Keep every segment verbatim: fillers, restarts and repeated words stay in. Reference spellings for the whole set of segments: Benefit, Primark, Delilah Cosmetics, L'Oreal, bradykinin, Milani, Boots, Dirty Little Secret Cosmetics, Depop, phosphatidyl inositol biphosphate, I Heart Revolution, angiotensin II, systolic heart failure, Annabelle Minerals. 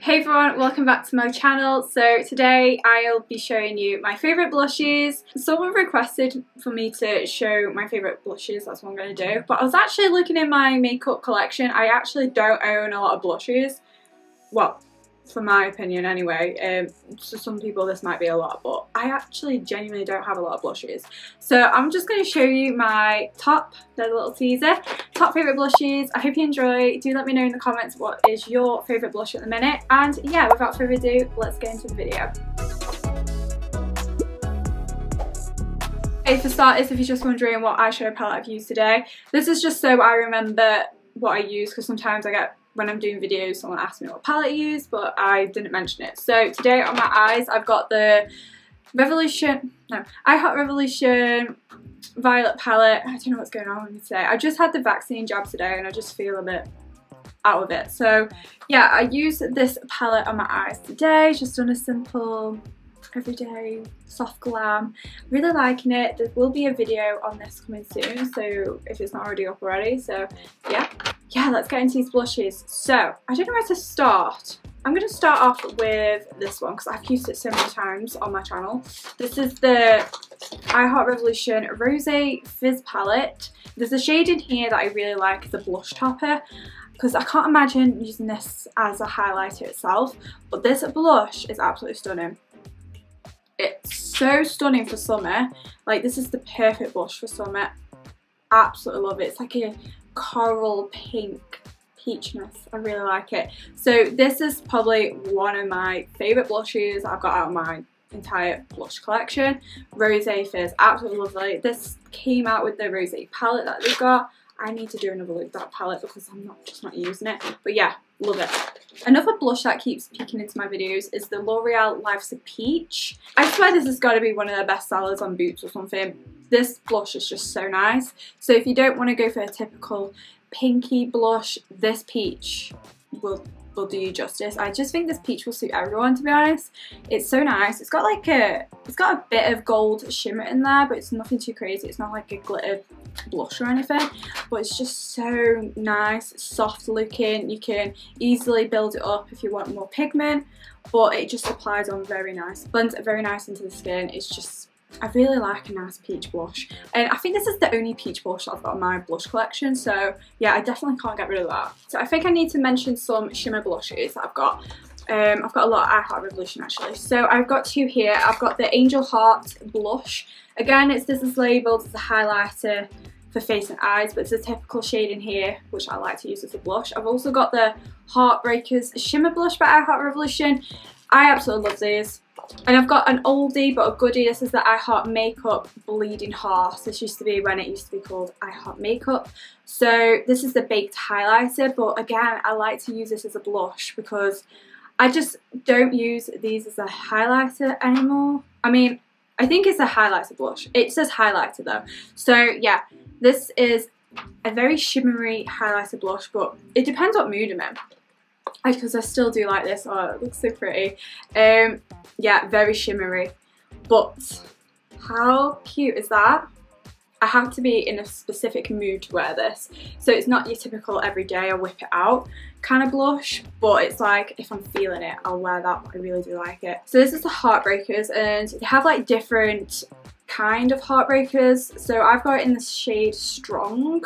Hey everyone, welcome back to my channel. So today I'll be showing you my favourite blushes. Someone requested for me to show my favourite blushes, that's what I'm going to do. But I was actually looking in my makeup collection, I actually don't own a lot of blushes. Well, for my opinion anyway, um, to some people this might be a lot, but I actually genuinely don't have a lot of blushes. So I'm just going to show you my top, there's a little teaser, top favourite blushes. I hope you enjoy. Do let me know in the comments what is your favourite blush at the minute. And yeah, without further ado, let's get into the video. Okay, for starters, if you're just wondering what eyeshadow palette I've used today, this is just so I remember what I use, because sometimes I get, when I'm doing videos, someone asks me what palette I use, but I didn't mention it. So today on my eyes, I've got the Revolution, no, I Heart Revolution Violet palette. I don't know what's going on with me today. I just had the vaccine jab today and I just feel a bit out of it. So yeah, I use this palette on my eyes today, just on a simple everyday soft glam. Really liking it. There will be a video on this coming soon, so if it's not already up already, so yeah. Yeah, let's get into these blushes. So, I don't know where to start. I'm going to start off with this one because I've used it so many times on my channel. This is the I Heart Revolution Rosé Fizz palette. There's a shade in here that I really like, the blush topper, because I can't imagine using this as a highlighter itself, but this blush is absolutely stunning. It's so stunning for summer. Like, this is the perfect blush for summer. Absolutely love it. It's like a coral pink peachness. I really like it. So this is probably one of my favourite blushes I've got out of my entire blush collection. Rosé Fizz, absolutely lovely. This came out with the Rosé palette that they've got. I need to do another look at that palette because I'm not just not using it. But yeah, love it. Another blush that keeps peeking into my videos is the L'Oreal Life's a Peach. I swear this has got to be one of their best sellers on Boots or something. This blush is just so nice. So if you don't want to go for a typical pinky blush, this peach will, will do you justice. I just think this peach will suit everyone, to be honest. It's so nice. It's got like a, it's got a bit of gold shimmer in there, but it's nothing too crazy. It's not like a glitter blush or anything, but it's just so nice, soft looking. You can easily build it up if you want more pigment, but it just applies on very nice, blends it very nice into the skin. It's just, I really like a nice peach blush, and I think this is the only peach blush that I've got in my blush collection, so yeah, I definitely can't get rid of that. So I think I need to mention some shimmer blushes that I've got. Um, I've got a lot of I Heart Revolution actually. So I've got two here. I've got the Angel Heart blush. Again, it's this is labelled as a highlighter for face and eyes, but it's a typical shade in here which I like to use as a blush. I've also got the Heartbreakers Shimmer Blush by I Heart Revolution. I absolutely love these. And I've got an oldie but a goodie. This is the I Heart Makeup Bleeding Heart. This used to be when it used to be called I Heart Makeup. So this is the baked highlighter, but again, I like to use this as a blush because I just don't use these as a highlighter anymore. I mean, I think it's a highlighter blush. It says highlighter though. So yeah, this is a very shimmery highlighter blush, but it depends what mood I'm in. Because I, I still do like this. Oh, it looks so pretty. Um, yeah, very shimmery. But how cute is that? I have to be in a specific mood to wear this. So it's not your typical everyday, I'll whip it out kind of blush, but it's like, if I'm feeling it, I'll wear that. I really do like it. So this is the Heartbreakers, and they have like different kind of Heartbreakers. So I've got it in the shade Strong.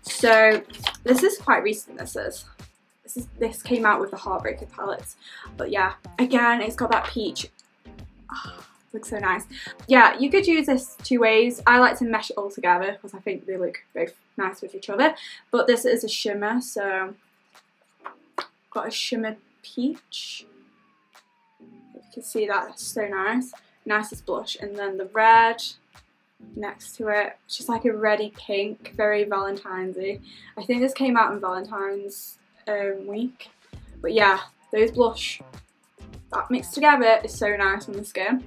So this is quite recent, this is. This, is, this came out with the Heartbreaker palettes. But yeah, again, it's got that peach. Oh, looks so nice. Yeah, you could use this two ways. I like to mesh it all together because I think they look both nice with each other. But this is a shimmer, so got a shimmer peach. You can see that, that's so nice. Nicest blush. And then the red next to it, which is like a reddy pink, very Valentine's-y. I think this came out on Valentine's um, week. But yeah, those blush that mixed together is so nice on the skin.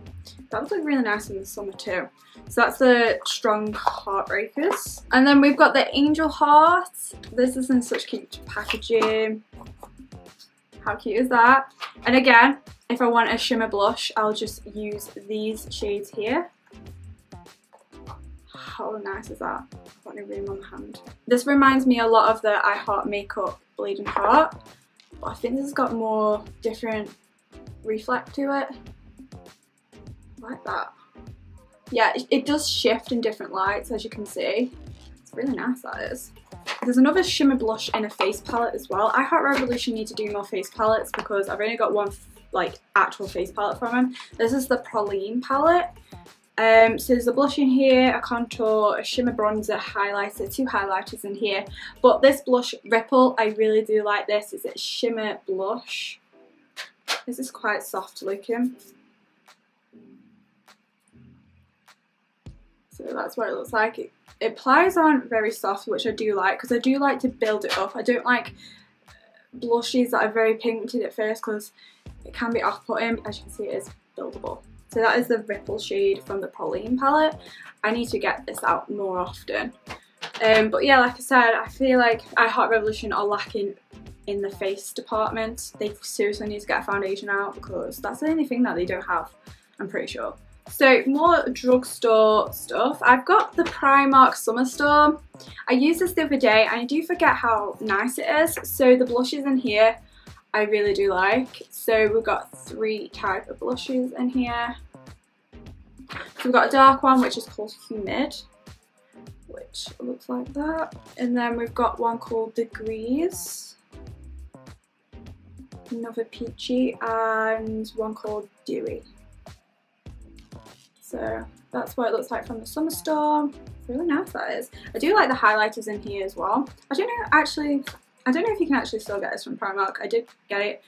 That would look really nice in the summer too. So that's the Strong Heartbreakers. And then we've got the Angel Heart. This is in such cute packaging. How cute is that? And again, if I want a shimmer blush, I'll just use these shades here. How nice is that? I've got no room on the hand. This reminds me a lot of the I Heart Makeup Bleeding Heart. I think this has got more different reflect to it. Like that. Yeah, it, it does shift in different lights, as you can see. It's really nice, that is. There's another shimmer blush in a face palette as well. I Heart Revolution need to do more face palettes because I've only got one like actual face palette from them. This is the Praline palette. Um, so there's a blush in here, a contour, a shimmer bronzer, highlighter, two highlighters in here. But this blush, Ripple, I really do like this. It's a shimmer blush. This is quite soft looking. So that's what it looks like. It, it applies on very soft, which I do like, because I do like to build it up. I don't like blushes that are very pigmented at first, because it can be off-putting. As you can see, it is buildable. So that is the Ripple shade from the Praline palette. I need to get this out more often. Um, but yeah, like I said, I feel like I Heart Revolution are lacking in the face department. They seriously need to get a foundation out, because that's the only thing that they don't have, I'm pretty sure. So more drugstore stuff. I've got the Primark Summer Storm. I used this the other day and I do forget how nice it is. So the blushes in here I really do like. So we've got three types of blushes in here. So we've got a dark one which is called Humid, which looks like that, and then we've got one called Degrees, another peachy, and one called Dewy. So that's what it looks like from the Summer Storm. Really nice, that is. I do like the highlighters in here as well. I don't know actually. I don't know if you can actually still get this from Primark. I did get it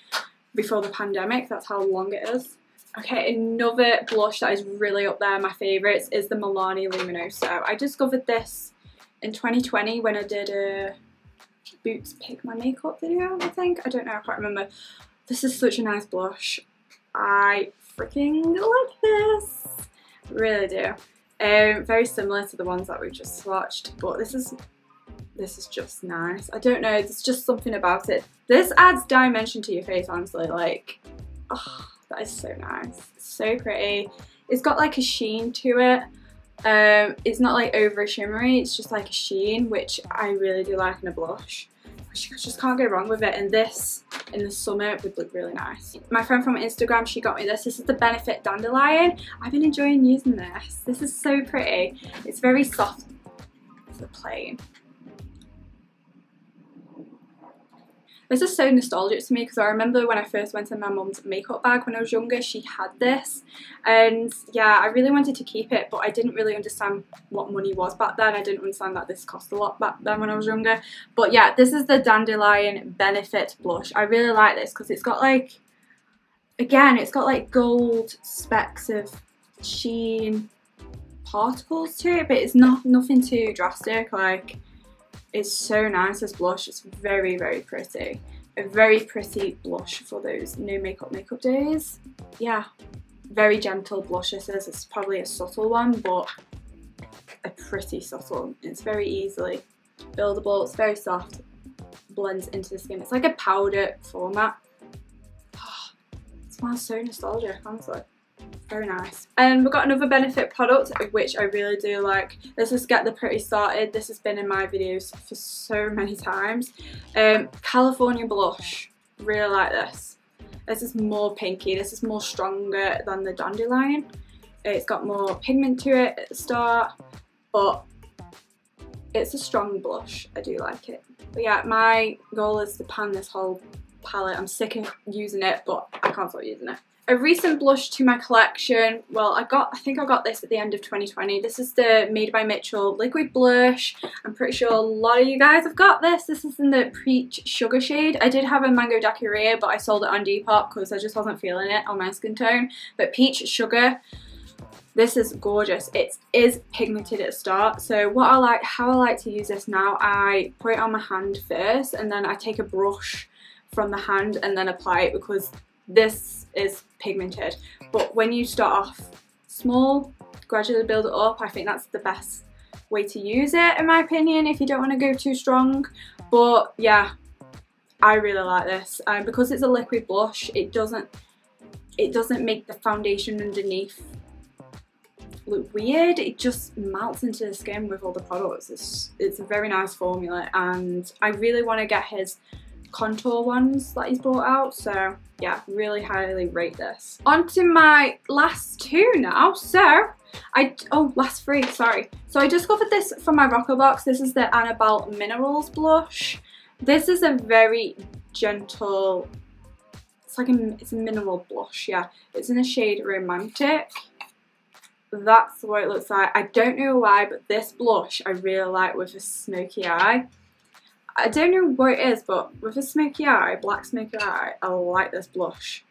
before the pandemic, that's how long it is. Okay, another blush that is really up there, my favourites, is the Milani Luminoso. I discovered this in twenty twenty when I did a Boots Pick My Makeup video, I think. I don't know, I can't remember. This is such a nice blush. I freaking like this. Really do. Um, very similar to the ones that we've just swatched, but this is... This is just nice. I don't know, there's just something about it. This adds dimension to your face, honestly. Like, oh, that is so nice. It's so pretty. It's got like a sheen to it. Um, it's not like over shimmery, it's just like a sheen, which I really do like in a blush. I just can't go wrong with it. And this in the summer would look really nice. My friend from Instagram, she got me this. This is the Benefit Dandelion. I've been enjoying using this. This is so pretty. It's very soft. It's a plain. This is so nostalgic to me because I remember when I first went in my mum's makeup bag when I was younger, she had this. And yeah, I really wanted to keep it, but I didn't really understand what money was back then. I didn't understand that this cost a lot back then when I was younger. But yeah, this is the Dandelion Benefit blush. I really like this because it's got like, again, it's got like gold specks of sheen particles to it, but it's not nothing too drastic. Like, it's so nice, this blush. It's very, very pretty. A very pretty blush for those no makeup makeup days. Yeah, very gentle blush this is. It's probably a subtle one, but a pretty subtle. It's very easily buildable. It's very soft, blends into the skin. It's like a powder format. Oh, it smells so nostalgic, honestly. Very nice. And we've got another Benefit product which I really do like. This is Get the Pretty Started. This has been in my videos for so many times. Um, California Blush. Really like this. This is more pinky. This is more stronger than the Dandelion. It's got more pigment to it at the start, but it's a strong blush. I do like it. But yeah, my goal is to pan this whole palette. I'm sick of using it, but I can't stop using it. A recent blush to my collection, well I got, I think I got this at the end of twenty twenty. This is the Made by Mitchell Liquid Blush. I'm pretty sure a lot of you guys have got this. This is in the Peach Sugar shade. I did have a Mango Daiquiri, but I sold it on Depop because I just wasn't feeling it on my skin tone. But Peach Sugar, this is gorgeous. It is pigmented at the start. So what I like, how I like to use this now, I put it on my hand first and then I take a brush from the hand and then apply it because this is pigmented. But when you start off small, gradually build it up, I think that's the best way to use it in my opinion if you don't want to go too strong. But yeah, I really like this. Um, because it's a liquid blush, it doesn't it doesn't make the foundation underneath look weird. It just melts into the skin with all the products. It's, it's a very nice formula and I really want to get his contour ones that he's brought out. So yeah, really highly rate this. On to my last two now. So I, oh, last three, sorry. So I discovered this from my Rocker box. This is the Annabelle Minerals blush. This is a very gentle, it's like a, it's a mineral blush, yeah. It's in the shade Romantic. That's what it looks like. I don't know why, but this blush I really like with a smoky eye. I don't know what it is, but with a smoky eye, black smoky eye, I like this blush.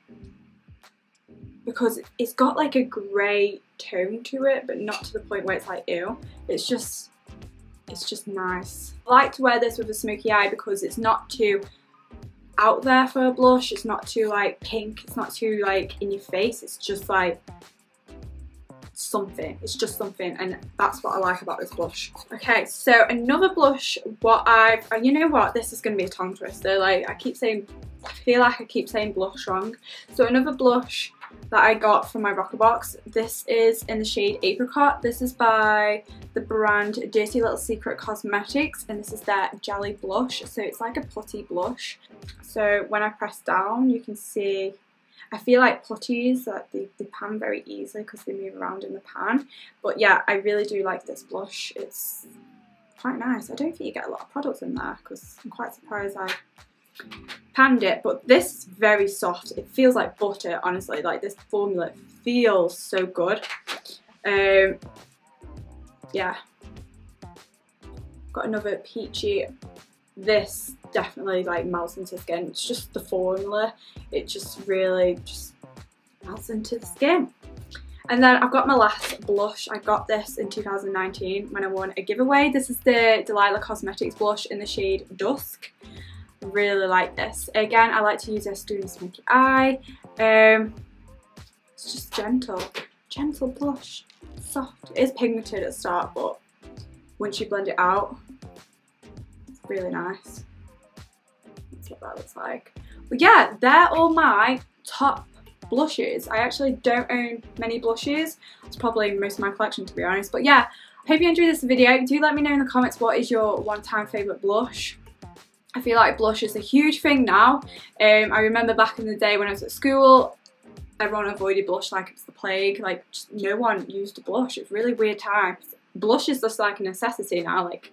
Because it's got like a grey tone to it, but not to the point where it's like, ew. It's just, it's just nice. I like to wear this with a smoky eye because it's not too out there for a blush. It's not too like pink. It's not too like in your face. It's just like something. It's just something, and that's what I like about this blush. Okay, so another blush, what I've, and you know what, this is going to be a tongue twister. Like I keep saying, I feel like I keep saying blush wrong. So another blush that I got from my Rocker box, this is in the shade Apricot. This is by the brand Dirty Little Secret Cosmetics, and this is their Jelly Blush. So it's like a putty blush. So when I press down, you can see, I feel like putties, that they, they pan very easily because they move around in the pan. But yeah, I really do like this blush. It's quite nice. I don't think you get a lot of products in there because I'm quite surprised I panned it, but this is very soft. It feels like butter, honestly. Like this formula feels so good. Um, yeah, got another peachy. This definitely like melts into the skin. It's just the formula. It just really just melts into the skin. And then I've got my last blush. I got this in two thousand nineteen when I won a giveaway. This is the Delilah Cosmetics blush in the shade Dusk. Really like this. Again, I like to use this doing the smoky eye. Um, it's just gentle, gentle blush, soft. It is pigmented at the start, but once you blend it out, it's really nice. That's what that looks like. But yeah, they're all my top blushes. I actually don't own many blushes. It's probably most of my collection, to be honest. But yeah, hope you enjoyed this video. Do let me know in the comments what is your one-time favourite blush. I feel like blush is a huge thing now. Um, I remember back in the day when I was at school, everyone avoided blush like it was the plague. Like just no one used a blush. It's really weird times. Blush is just like a necessity now. Like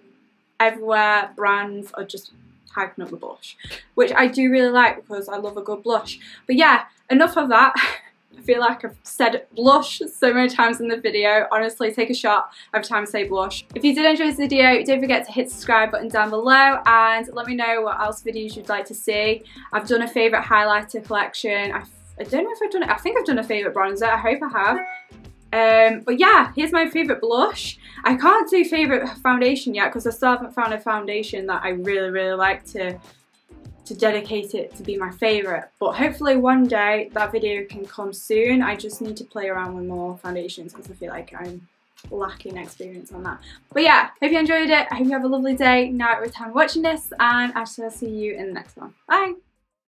everywhere, brands are just hyping up the blush, which I do really like because I love a good blush. But yeah, enough of that. I feel like I've said blush so many times in the video. Honestly, take a shot every time I say blush. If you did enjoy this video, don't forget to hit the subscribe button down below and let me know what else videos you'd like to see. I've done a favourite highlighter collection. I've, I don't know if I've done it. I think I've done a favourite bronzer. I hope I have. Um, but yeah, here's my favourite blush. I can't do favourite foundation yet because I still haven't found a foundation that I really, really like to to dedicate it to be my favourite, but hopefully one day that video can come soon. I just need to play around with more foundations because I feel like I'm lacking experience on that. But yeah, hope you enjoyed it. I hope you have a lovely day, night, or time watching this, and I shall see you in the next one. Bye!